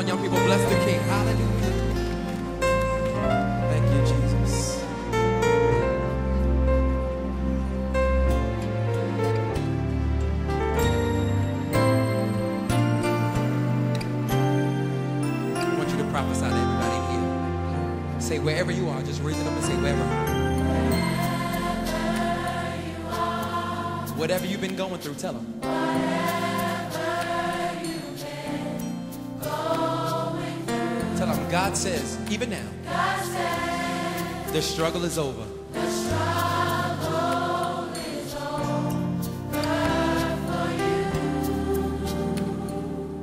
on, young people. Bless the King. Hallelujah. Thank you, Jesus. I want you to prophesy to everybody here. Say, wherever you are, just raise it up and say, wherever you are. Whatever you've been going through, tell them. God says, even now, God says, the struggle is over. The struggle is over for you.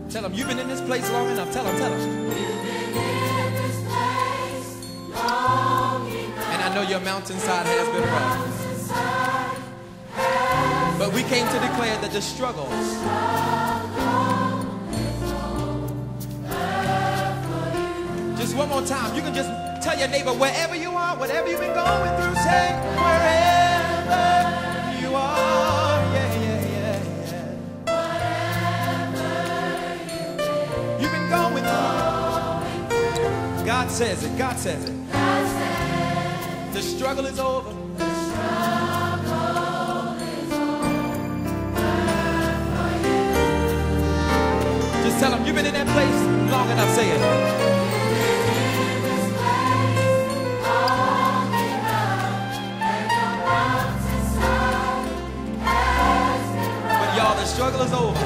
Tell him, you've been in this place long enough. Tell him, tell him. You've been in this place long enough. And I know your mountainside has been rough. But we came to declare that the struggles. One more time, you can just tell your neighbor, wherever you are, whatever you've been going through, say, wherever you are, yeah, yeah, yeah, yeah. You've been going through. God says it, God says it. The struggle is over. Just tell them, you've been in that place long enough, say it. The struggle is over.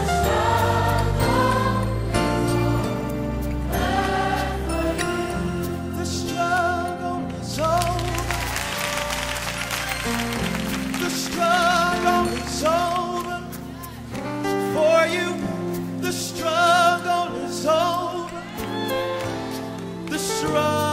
The struggle is over. The struggle is over for you. The struggle is over. The struggle.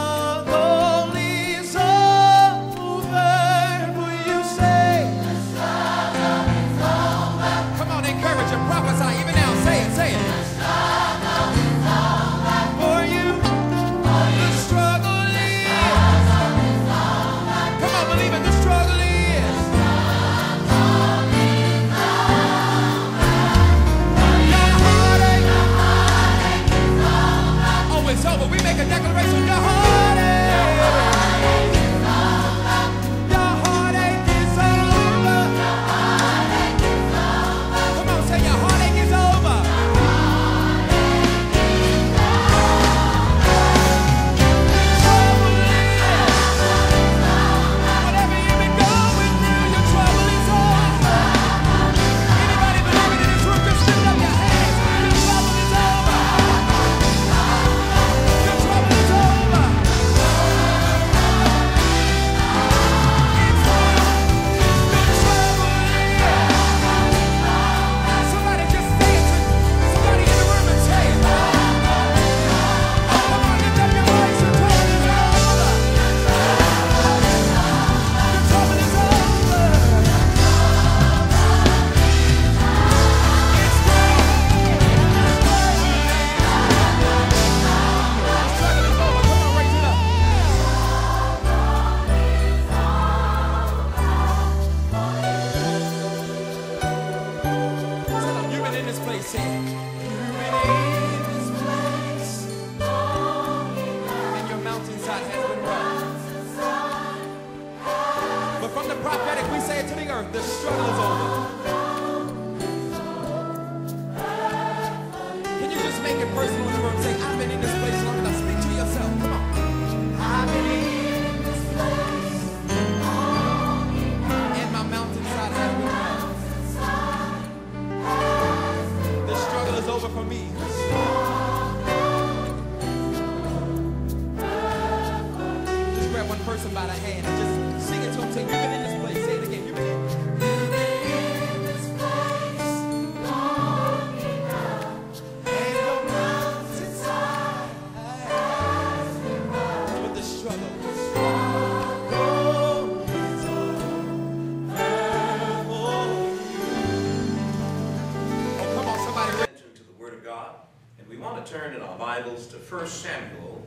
To 1 Samuel,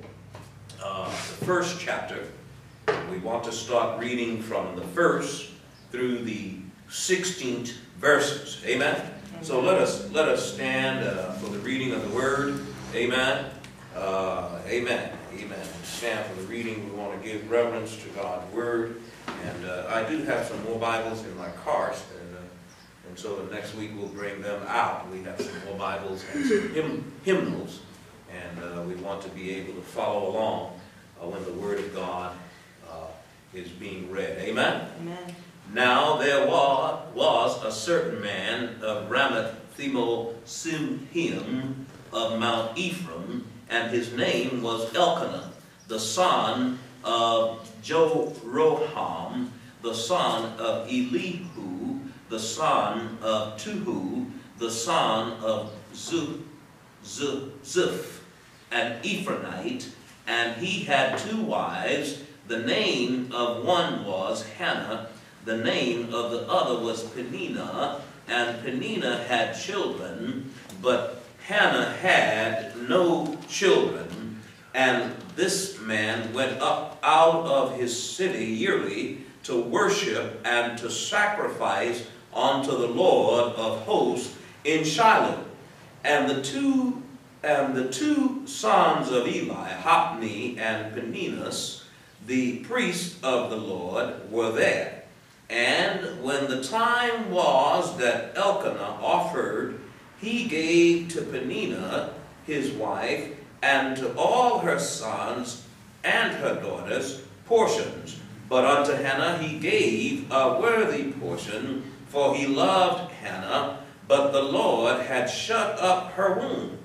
the first chapter. We want to start reading from the first through the 16th verses. Amen? So let us stand for the reading of the word. Amen? Amen. Amen. Stand for the reading. We want to give reverence to God's Word. And I do have some more Bibles in my car, and so the next week we'll bring them out. We have some more Bibles and some hymnals, and we want to be able to follow along when the Word of God is being read. Amen? Amen. Now there was a certain man of Ramathaim-zophim of Mount Ephraim, and his name was Elkanah, the son of Joroham, the son of Elihu, the son of Tuhu, the son of Zuth, an Ephronite, and he had two wives. The name of one was Hannah, the name of the other was Peninnah, and Peninnah had children, but Hannah had no children. And this man went up out of his city yearly to worship and to sacrifice unto the Lord of hosts in Shiloh. And the two sons of Eli, Hophni and Phinehas, the priests of the Lord, were there. And when the time was that Elkanah offered, he gave to Peninnah his wife, and to all her sons and her daughters portions. But unto Hannah he gave a worthy portion, for he loved Hannah, but the Lord had shut up her womb.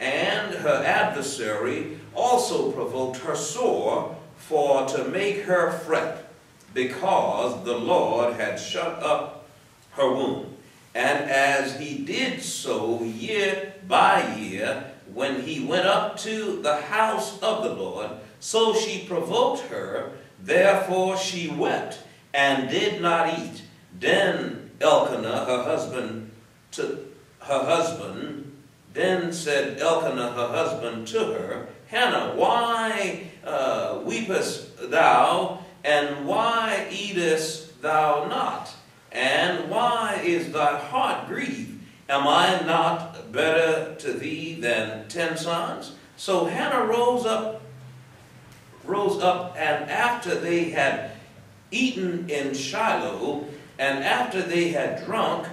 And her adversary also provoked her sore, for to make her fret, because the Lord had shut up her womb. And as he did so year by year, when he went up to the house of the Lord, so she provoked her, therefore she wept and did not eat. Then Elkanah, her husband to her, Hannah, why weepest thou, and why eatest thou not? And why is thy heart grieved? Am I not better to thee than 10 sons? So Hannah rose up, and after they had eaten in Shiloh, and after they had drunk,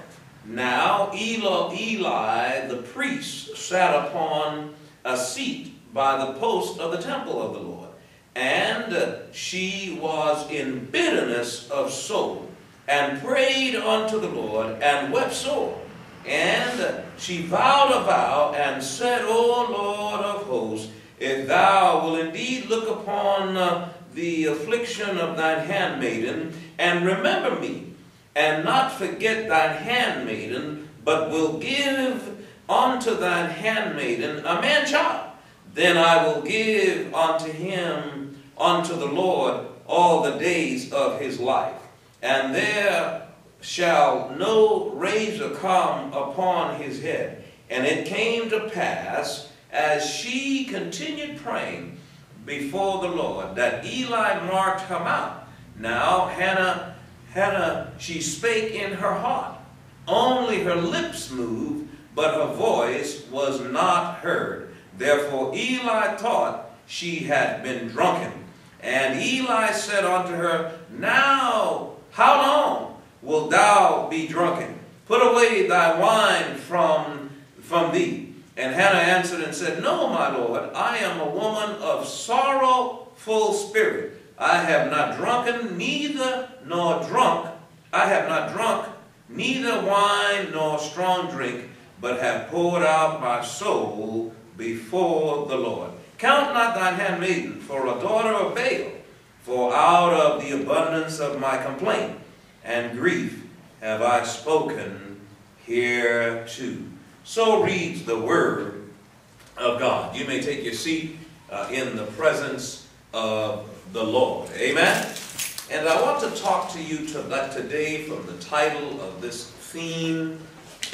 now Eli the priest sat upon a seat by the post of the temple of the Lord, and she was in bitterness of soul, and prayed unto the Lord, and wept sore. And she vowed a vow, and said, O Lord of hosts, if thou wilt indeed look upon the affliction of thine handmaiden, and remember me, and not forget thine handmaiden, but will give unto thine handmaiden a man-child, then I will give unto him, unto the Lord, all the days of his life. And there shall no razor come upon his head. And it came to pass, as she continued praying before the Lord, that Eli marked her mouth. Now Hannah, she spake in her heart. Only her lips moved, but her voice was not heard. Therefore Eli thought she had been drunken. And Eli said unto her, Now, how long wilt thou be drunken? Put away thy wine from thee. And Hannah answered and said, No, my Lord, I am a woman of sorrowful spirit. I have not drunk neither wine nor strong drink, but have poured out my soul before the Lord. Count not thine handmaiden for a daughter of Baal, for out of the abundance of my complaint and grief have I spoken hereto. So reads the word of God. You may take your seat in the presence of the Lord. Amen. And I want to talk to you today from the title of this theme,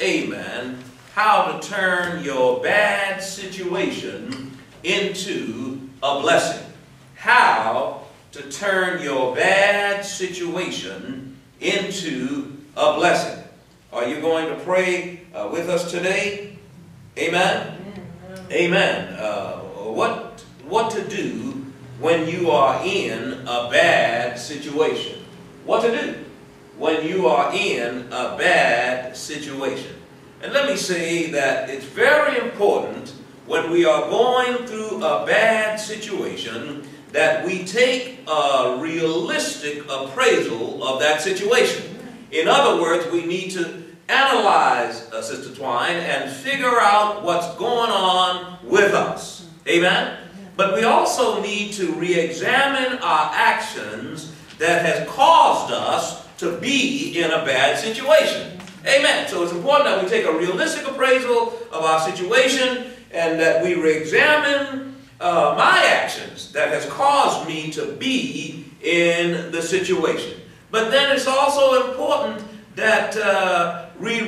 Amen, how to turn your bad situation into a blessing. How to turn your bad situation into a blessing. Are you going to pray with us today? Amen? Amen. what to do when you are in a bad situation. What to do when you are in a bad situation. And let me say that it's very important when we are going through a bad situation that we take a realistic appraisal of that situation. In other words, we need to analyze, Sister Twine, and figure out what's going on with us. Amen? But we also need to re-examine our actions that has caused us to be in a bad situation. Amen. So it's important that we take a realistic appraisal of our situation and that we re-examine my actions that has caused me to be in the situation. But then it's also important that we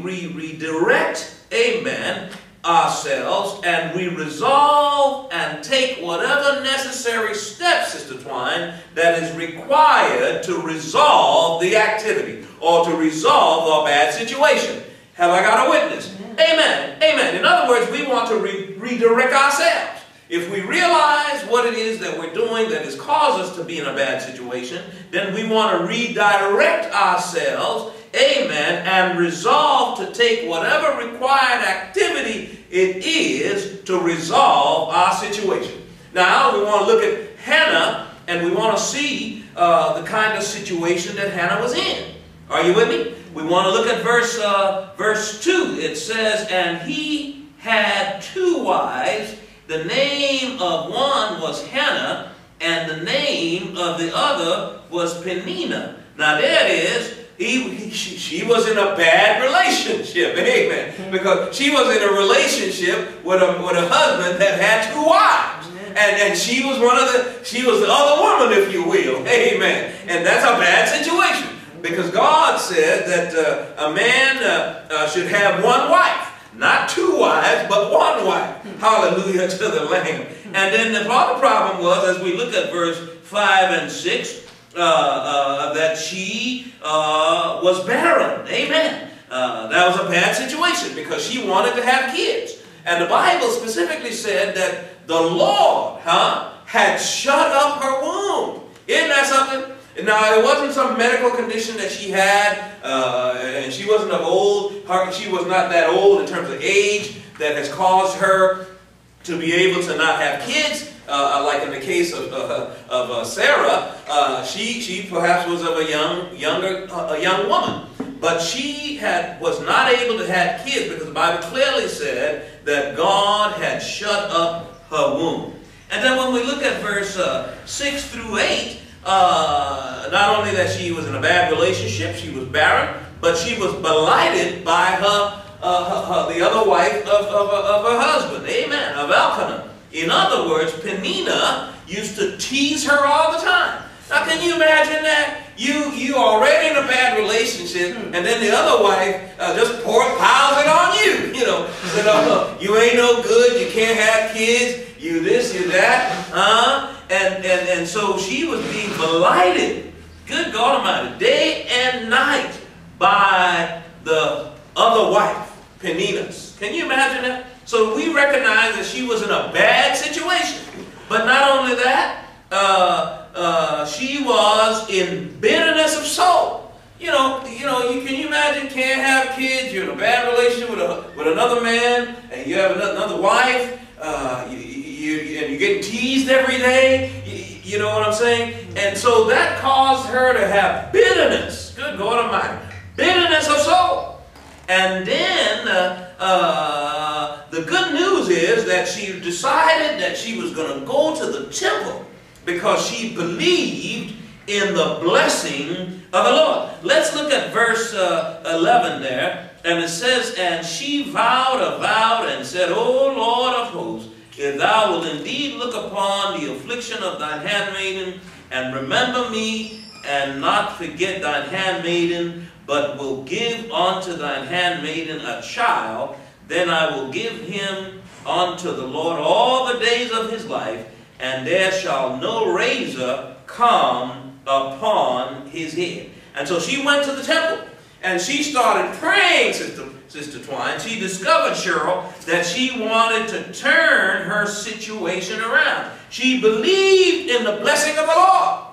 redirect, amen, ourselves, and we resolve and take whatever necessary steps, Sister Twine, that is required to resolve the activity or to resolve a bad situation. Have I got a witness? Amen. Amen. In other words, we want to redirect ourselves. If we realize what it is that we're doing that has caused us to be in a bad situation, then we want to redirect ourselves, amen, and resolve to take whatever required activity it is to resolve our situation. Now, we want to look at Hannah, and we want to see the kind of situation that Hannah was in. Are you with me? We want to look at verse 2. It says, "And he had two wives. The name of one was Hannah, and the name of the other was Peninnah." Now there it is. She was in a bad relationship. Amen. Because she was in a relationship with a husband that had two wives. And she was the other woman, if you will. Amen. And that's a bad situation. Because God said that a man should have one wife. Not two wives, but one wife. Hallelujah to the Lamb. And then the other problem was, as we look at verse 5 and 6, that she was barren. Amen. That was a bad situation because she wanted to have kids. And the Bible specifically said that the Lord had shut up her womb. Isn't that something? Now, it wasn't some medical condition that she had, and she wasn't of old. She was not that old in terms of age that has caused her to be able to not have kids, like in the case of Sarah. She perhaps was of a young woman, but she was not able to have kids because the Bible clearly said that God had shut up her womb. And then when we look at verse 6 through 8. Not only that she was in a bad relationship, she was barren, but she was blighted by the other wife of her husband, amen, of Elkanah. In other words, Peninnah used to tease her all the time. Now, can you imagine that? You already in a bad relationship, and then the other wife just piles it on you. You know, said, "Oh, you ain't no good. You can't have kids. You this, you that." And so she was being blighted, good God Almighty, day and night by the other wife, Peninnah's. Can you imagine that? So we recognize that she was in a bad situation, but not only that. She was in bitterness of soul. You can you imagine? Can't have kids. You're in a bad relationship with another man, and you have another wife. You're getting teased every day. You know what I'm saying? And so that caused her to have bitterness. Good God Almighty, bitterness of soul. And then the good news is that she decided that she was going to go to the temple, because she believed in the blessing of the Lord. Let's look at verse 11 there. And it says, "And she vowed a vow and said, O Lord of hosts, if thou wilt indeed look upon the affliction of thine handmaiden, and remember me, and not forget thine handmaiden, but will give unto thine handmaiden a child, then I will give him unto the Lord all the days of his life, and there shall no razor come upon his head." And so she went to the temple, and she started praying, Sister Sister Twine, she discovered, Cheryl, that she wanted to turn her situation around. She believed in the blessing of the Lord.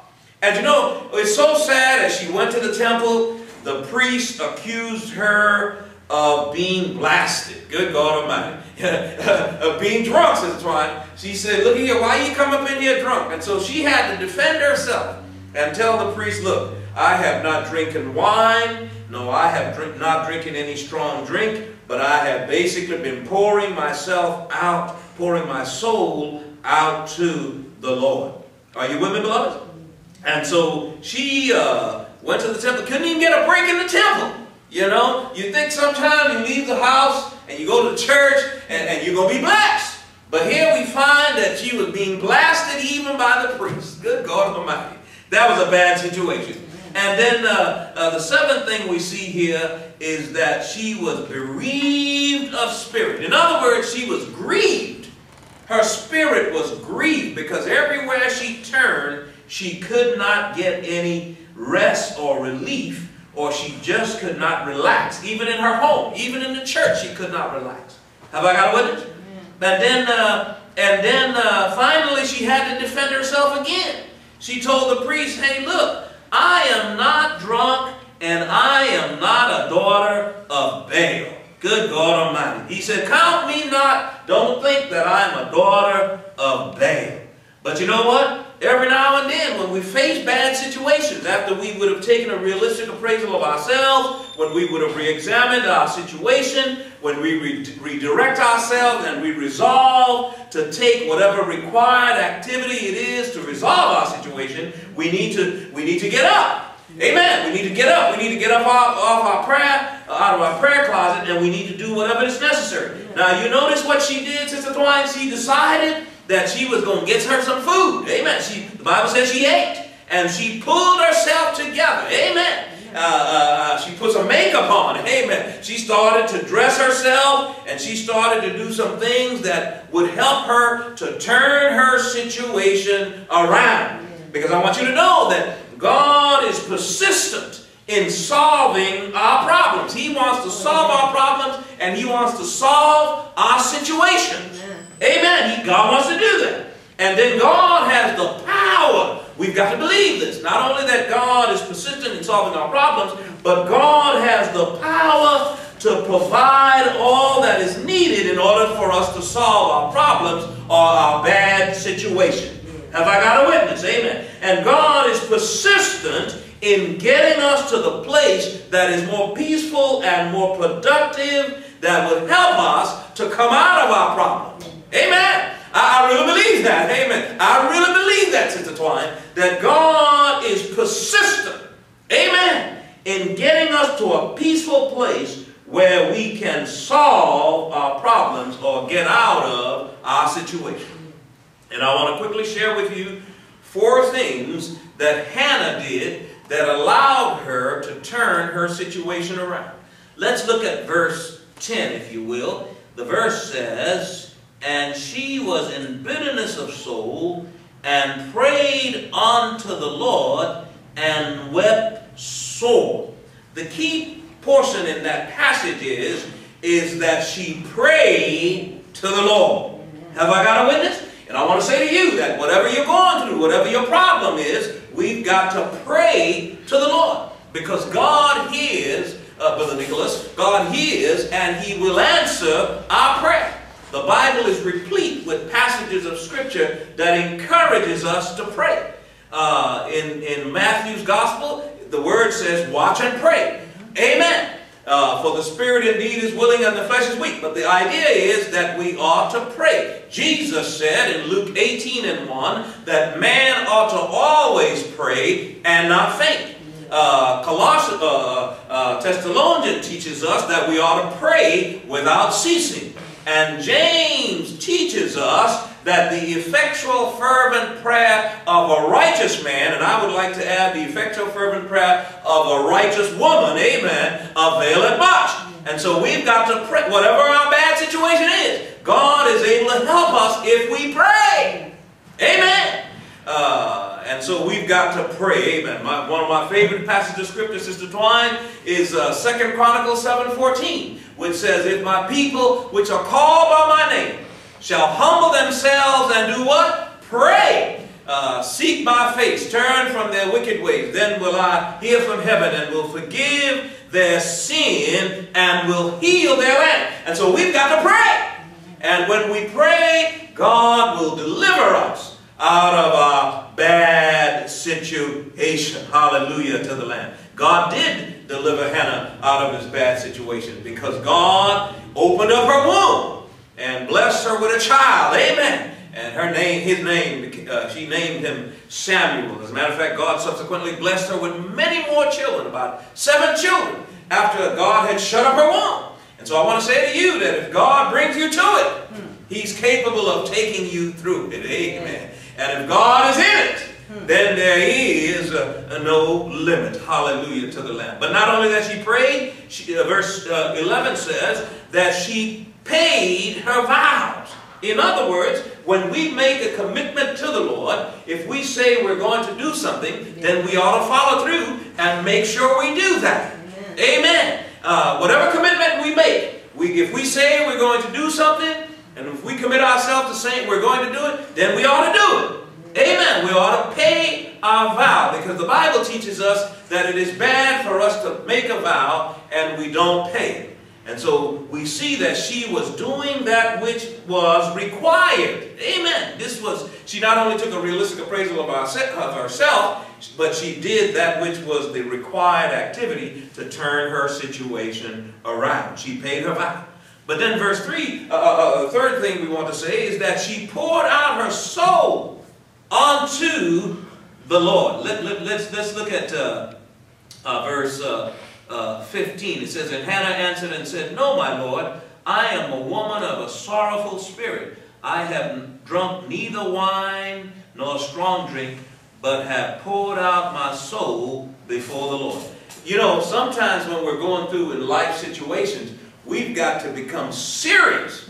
And you know, it's so sad, as she went to the temple, the priest accused her of being blasted. Good God Almighty. Of being drunk, Sister Twine. She said, look here, why you come up in here drunk? And so she had to defend herself and tell the priest, look, I have not drinking wine. No, I have not drinking any strong drink, but I have basically been pouring myself out, pouring my soul out to the Lord. Are you with me, beloved? And so she went to the temple. Couldn't even get a break in the temple. You know, you think sometimes you leave the house and you go to the church and you're going to be blessed. But here we find that she was being blasted even by the priest. Good God Almighty. That was a bad situation. And then the seventh thing we see here is that she was bereaved of spirit. In other words, she was grieved. Her spirit was grieved because everywhere she turned, she could not get any rest or relief, or she just could not relax. Even in her home, even in the church, she could not relax. Have I got a witness? Yeah. And then finally she had to defend herself again. She told the priest, hey, look, I am not drunk, and I am not a daughter of Baal. Good God Almighty. He said, count me not. Don't think that I'm a daughter of Baal. But you know what? Every now and then, when we face bad situations, after we would have taken a realistic appraisal of ourselves, when we would have re-examined our situation, when we redirect ourselves and we resolve to take whatever required activity it is to resolve our situation, we need to get up. Amen. We need to get up. We need to get up out of our prayer closet, and we need to do whatever is necessary. Now, you notice what she did, Sister Twine? She decided that she was going to get her some food. Amen. The Bible says she ate. And she pulled herself together. Amen. She put some makeup on. Amen. She started to dress herself. And she started to do some things that would help her to turn her situation around. Because I want you to know that God is persistent in solving our problems. He wants to solve our problems. And He wants to solve our situations. Amen. God wants to do that. And then God has the power. We've got to believe this. Not only that God is persistent in solving our problems, but God has the power to provide all that is needed in order for us to solve our problems or our bad situation. Have I got a witness? Amen. And God is persistent in getting us to the place that is more peaceful and more productive, that would help us to come out of our problems. Amen. I really believe that. Amen. I really believe that, Sister Twine, that God is persistent. Amen. In getting us to a peaceful place where we can solve our problems or get out of our situation. And I want to quickly share with you four things that Hannah did that allowed her to turn her situation around. Let's look at verse 10, if you will. The verse says, and she was in bitterness of soul, and prayed unto the Lord, and wept sore. The key portion in that passage is that she prayed to the Lord. Have I got a witness? And I want to say to you that whatever you're going through, whatever your problem is, we've got to pray to the Lord. Because God hears, Brother Nicholas, God hears and He will answer our prayer. The Bible is replete with passages of Scripture that encourages us to pray. In Matthew's Gospel, the Word says, watch and pray. Amen. For the spirit indeed is willing and the flesh is weak. But the idea is that we ought to pray. Jesus said in Luke 18:1 that man ought to always pray and not faint. Thessalonians teaches us that we ought to pray without ceasing. And James teaches us that the effectual fervent prayer of a righteous man, and I would like to add the effectual fervent prayer of a righteous woman, amen, availeth much. And so we've got to pray. Whatever our bad situation is, God is able to help us if we pray. Amen. And And so we've got to pray, amen. One of my favorite passages of Scripture, Sister Twine, is 2 Chronicles 7:14, which says, if my people, which are called by my name, shall humble themselves and do what? Pray. Seek my face, turn from their wicked ways. Then will I hear from heaven and will forgive their sin and will heal their land. And so we've got to pray. And when we pray, God will deliver us out of our bad situation. Hallelujah to the land. God did deliver Hannah out of his bad situation because God opened up her womb and blessed her with a child. Amen. And her name, she named him Samuel. As a matter of fact, God subsequently blessed her with many more children, about 7 children, after God had shut up her womb. And so I want to say to you that if God brings you to it, He's capable of taking you through it. Amen. And if God is in it, then there is no limit. Hallelujah to the Lamb. But not only that she prayed, verse 11 says that she paid her vows. In other words, when we make a commitment to the Lord, if we say we're going to do something, then we ought to follow through and make sure we do that. Amen. Amen. Whatever commitment we make, if we say we're going to do something, and if we commit ourselves to saying we're going to do it, then we ought to do it. Amen. We ought to pay our vow, because the Bible teaches us that it is bad for us to make a vow and we don't pay it. And so we see that she was doing that which was required. Amen. She not only took a realistic appraisal of herself, but she did that which was the required activity to turn her situation around. She paid her vow. But then verse 3, the third thing we want to say is that she poured out her soul unto the Lord. Let's look at verse 15. It says, and Hannah answered and said, no, my Lord, I am a woman of a sorrowful spirit. I have drunk neither wine nor strong drink, but have poured out my soul before the Lord. You know, sometimes when we're going through in life situations, we've got to become serious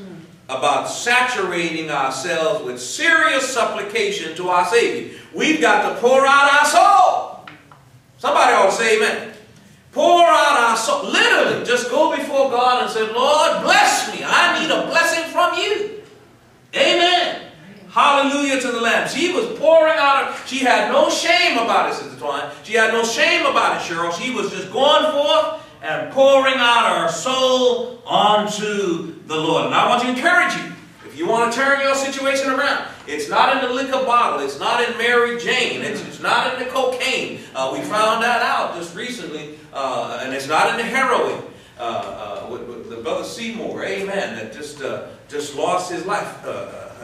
about saturating ourselves with serious supplication to our Savior. We've got to pour out our soul. Somebody ought to say amen. Pour out our soul. Literally, just go before God and say, Lord, bless me. I need a blessing from you. Amen. Hallelujah to the Lamb. She was pouring out. She had no shame about it, Sister Twine. She had no shame about it, Cheryl. She was just going forth and pouring out her soul unto the Lord. And I want to encourage you, if you want to turn your situation around, it's not in the liquor bottle. It's not in Mary Jane. It's not in the cocaine. We found that out just recently. And it's not in the heroin. With the brother Seymour, amen, that just lost his life,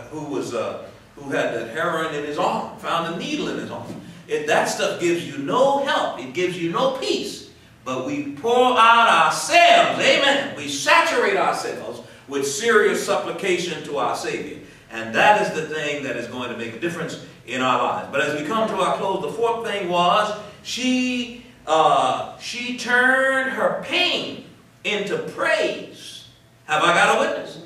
who had that heroin in his arm, found a needle in his arm. That stuff gives you no help. It gives you no peace. But we pour out ourselves, amen. We saturate ourselves with serious supplication to our Savior. And that is the thing that is going to make a difference in our lives. But as we come to our close, the fourth thing was she turned her pain into praise. Have I got a witness?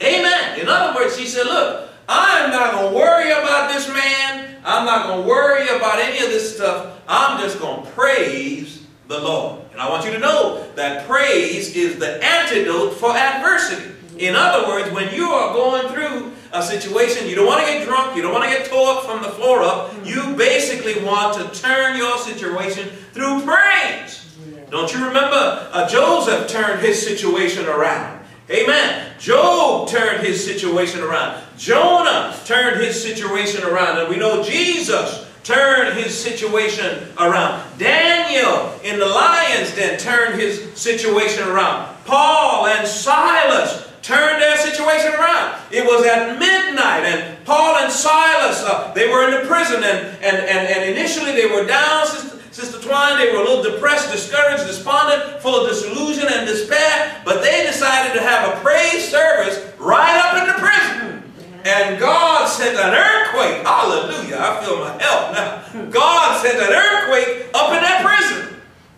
Amen. Amen. In other words, she said, look, I'm not going to worry about this man. I'm not going to worry about any of this stuff. I'm just going to praise the Lord. And I want you to know that praise is the antidote for adversity. In other words, when you are going through a situation, you don't want to get drunk, you don't want to get tore up from the floor up, you basically want to turn your situation through praise. Don't you remember Joseph turned his situation around? Amen. Job turned his situation around. Jonah turned his situation around. And we know Jesus turned his situation around. Daniel in the lion's den turned his situation around. Paul and Silas turned their situation around. It was at midnight, and Paul and Silas, they were in the prison, and initially they were down, Sister Twine, they were a little depressed, discouraged, despondent, full of disillusion and despair, but they decided to have a praise service right up in the prison. And God sent an earthquake. Hallelujah, I feel my help now. God sent an earthquake up in that prison.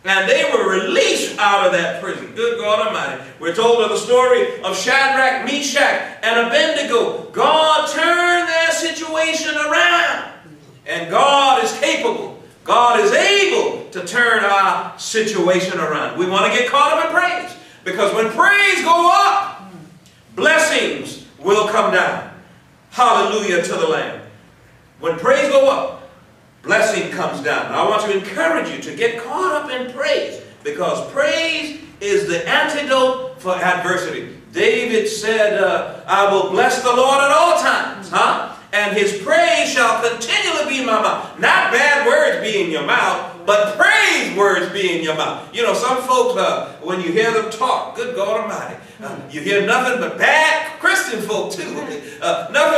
And they were released out of that prison. Good God Almighty. We're told of the story of Shadrach, Meshach, and Abednego. God turned their situation around. And God is capable God is able to turn our situation around. We want to get caught up in praise, because when praise go up, blessings will come down. Hallelujah to the Lamb. When praise go up, blessing comes down. And I want to encourage you to get caught up in praise, because praise is the antidote for adversity. David said, I will bless the Lord at all times, and his praise shall continually be in my mouth. Not bad words be in your mouth, but praise words be in your mouth. You know, some folks, when you hear them talk, good God Almighty, you hear nothing but bad, Christian folk too, nothing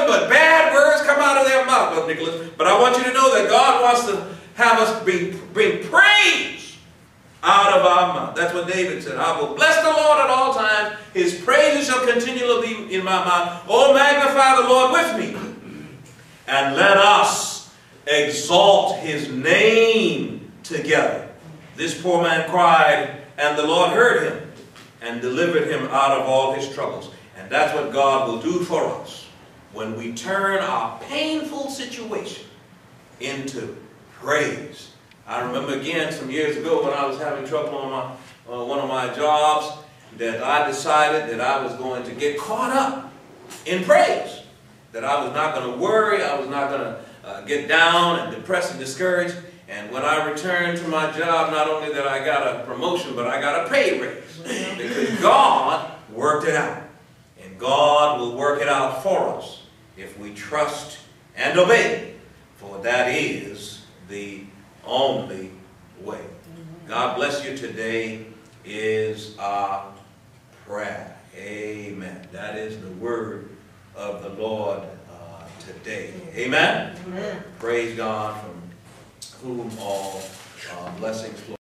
but bad words come out of their mouth, Brother Nicholas. But I want you to know that God wants to have us bring praise out of our mouth. That's what David said. I will bless the Lord at all times. His praises shall continually be in my mouth. Oh, magnify the Lord with me, and let us exalt his name together. This poor man cried, and the Lord heard him, and delivered him out of all his troubles. And that's what God will do for us when we turn our painful situation into praise. I remember again some years ago when I was having trouble on my, one of my jobs, that I decided that I was going to get caught up in praise. That I was not going to worry, I was not going to get down and depressed and discouraged. And when I returned to my job, not only that I got a promotion, but I got a pay raise. Because God worked it out. And God will work it out for us if we trust and obey. For that is the only way. God bless you. Today is our prayer. Amen. That is the word of the Lord today. Amen? Amen. Praise God, from whom all blessings flow.